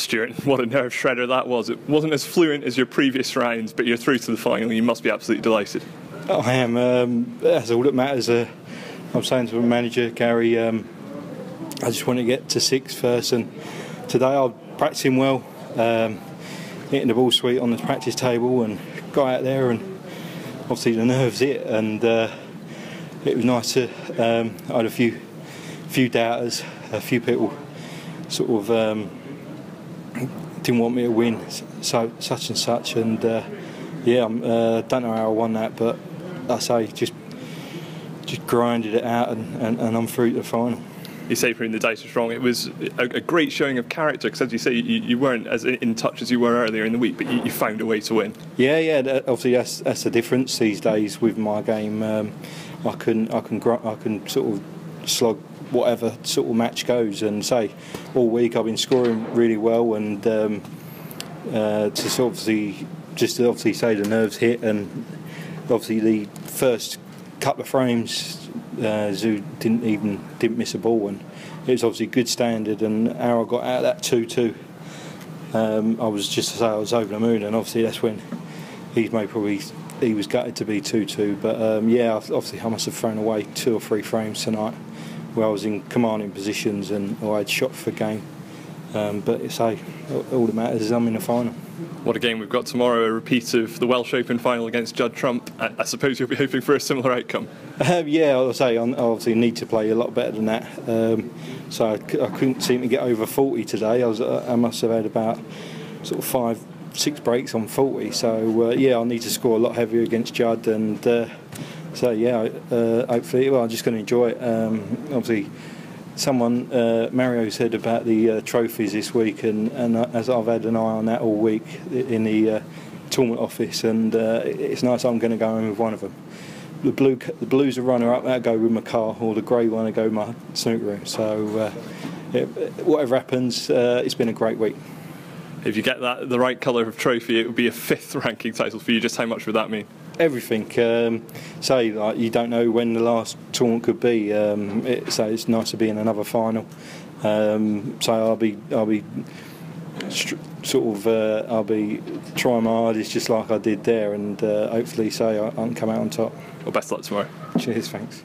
Stuart, what a nerve shredder that was. It wasn't as fluent as your previous rounds, but you're through to the final. You must be absolutely delighted. Oh, I am. That's all that matters. I'm saying to my manager, Gary, I just want to get to six first, and today I'm practicing well, hitting the ball sweet on the practice table, and got out there, and obviously the nerves hit, and it was nice to, I had a few doubters, a few people sort of didn't want me to win, so such and such, and yeah, I don't know how I won that, but I say just grinded it out, and I'm through to the final. You say proving the data strong. It was a great showing of character, because as you say, you weren't as in touch as you were earlier in the week, but you found a way to win. Yeah. Obviously, that's the difference these days with my game. I can sort of slog whatever sort of match goes, and say all week I've been scoring really well, and just obviously say the nerves hit, and obviously the first couple of frames. Zoo didn't miss a ball, and it was obviously good standard, and how I got out of that 2-2, I was over the moon, and obviously that's when he was gutted to be 2-2, but yeah, obviously I must have thrown away 2 or 3 frames tonight where I was in commanding positions, and I had shot for game, but it's all that matters is I'm in the final. What a game we've got tomorrow, a repeat of the Welsh Open final against Judd Trump. I suppose you'll be hoping for a similar outcome. Yeah, I'll say I obviously need to play a lot better than that. So I couldn't seem to get over 40 today. I must have had about sort of 5, 6 breaks on 40. So yeah, I'll need to score a lot heavier against Judd. And so yeah, hopefully, well, I'm just going to enjoy it. Obviously, someone, Mario, said about the trophies this week, and as I've had an eye on that all week in the tournament office, and it's nice. I'm going to go in with one of them. The blue's a runner-up. That'll go with my car, or the grey one will go with my snooker room. So whatever happens, it's been a great week. If you get that, the right colour of trophy, it would be a 5th ranking title for you. Just how much would that mean? Everything. Say, like, you don't know when the last tournament could be. So it's nice to be in another final. So I'll be trying my hardest, just like I did there, and hopefully, I can come out on top. Well, best luck tomorrow. Cheers, thanks.